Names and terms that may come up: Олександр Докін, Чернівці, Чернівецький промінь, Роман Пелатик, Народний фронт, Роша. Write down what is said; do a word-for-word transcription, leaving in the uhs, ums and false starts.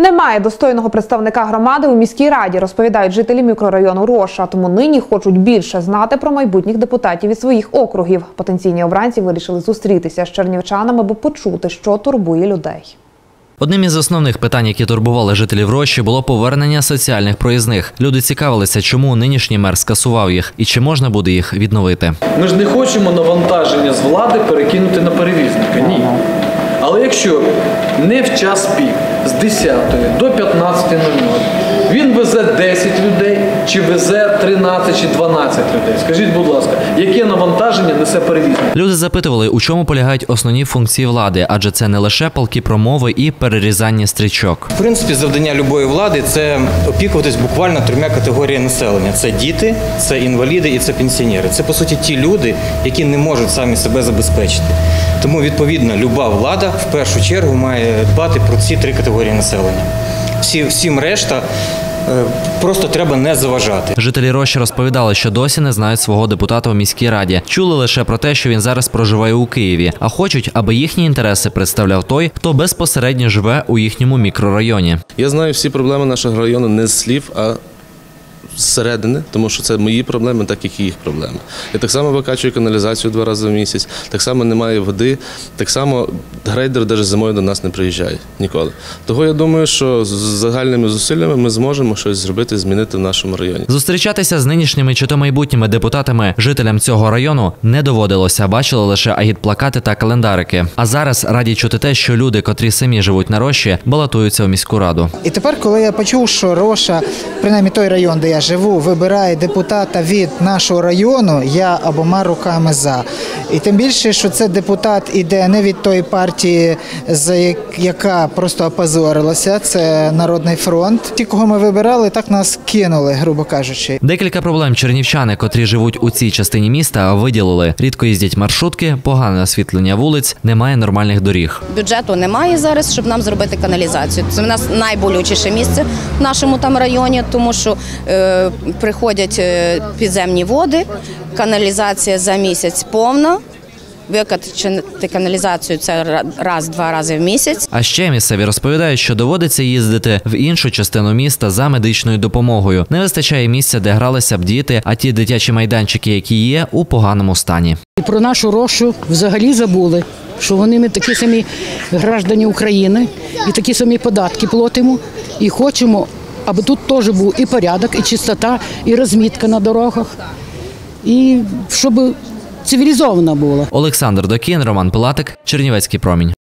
Немає достойного представника громади у міській раді, розповідають жителі мікрорайону Роша. Тому нині хочуть більше знати про майбутніх депутатів від своїх округів. Потенційні обранці вирішили зустрітися з чернівчанами, аби почути, що турбує людей. Одним із основних питань, які турбували жителів Роші, було повернення соціальних проїзних. Люди цікавилися, чому нинішній мер скасував їх і чи можна буде їх відновити. Ми ж не хочемо навантаження з влади перекинути на перевізника, ні. Але якщо не в час пік, з десятої до п'ятнадцятої, він везе десять людей чи везе тринадцять чи дванадцять людей. Скажіть, будь ласка, яке навантаження несе перевізник? Люди запитували, у чому полягають основні функції влади, адже це не лише палкі промови і перерізання стрічок. В принципі, завдання любої влади – це опікуватись буквально трьома категоріями населення. Це діти, це інваліди і це пенсіонери. Це, по суті, ті люди, які не можуть самі себе забезпечити. Тому, відповідно, люба влада в першу чергу має дбати про ці три категорії населення. Всім решта просто треба не заважати. Жителі Роші розповідали, що досі не знають свого депутата у міській раді. Чули лише про те, що він зараз проживає у Києві, а хочуть, аби їхні інтереси представляв той, хто безпосередньо живе у їхньому мікрорайоні. Я знаю всі проблеми нашого району не з слів, а зсередини, тому що це мої проблеми, так як і їх проблеми. Я так само викачую каналізацію два рази в місяць, так само немає води, так само грейдер навіть зимою до нас не приїжджає ніколи. Того я думаю, що з загальними зусиллями ми зможемо щось зробити, змінити в нашому районі. Зустрічатися з нинішніми чи то майбутніми депутатами жителям цього району не доводилося, бачили лише агітплакати та календарики. А зараз раді чути те, що люди, котрі самі живуть на Роші, балотуються у міську раду. І тепер, коли я почув, що Роша, принаймні той район, де я живу, вибирає депутата від нашого району, я обома руками за. І тим більше, що це депутат іде не від тої партії, яка просто опозорилася, це Народний фронт. Ті, кого ми вибирали, так нас кинули, грубо кажучи. Декілька проблем чернівчани, котрі живуть у цій частині міста, виділили. Рідко їздять маршрутки, погане освітлення вулиць, немає нормальних доріг. Бюджету немає зараз, щоб нам зробити каналізацію. Це в нас найболючіше місце в нашому там районі, тому що приходять підземні води, каналізація за місяць повна. Викачати каналізацію – це раз-два рази в місяць. А ще місцеві розповідають, що доводиться їздити в іншу частину міста за медичною допомогою. Не вистачає місця, де гралися б діти, а ті дитячі майданчики, які є, у поганому стані. І про нашу Рошу взагалі забули, що вони такі самі громадяни України і такі самі податки платимо і хочемо, аби тут теж був і порядок, і чистота, і розмітка на дорогах, і щоб цивілізовано було. Олександр Докін, Роман Пелатик, Чернівецький промінь.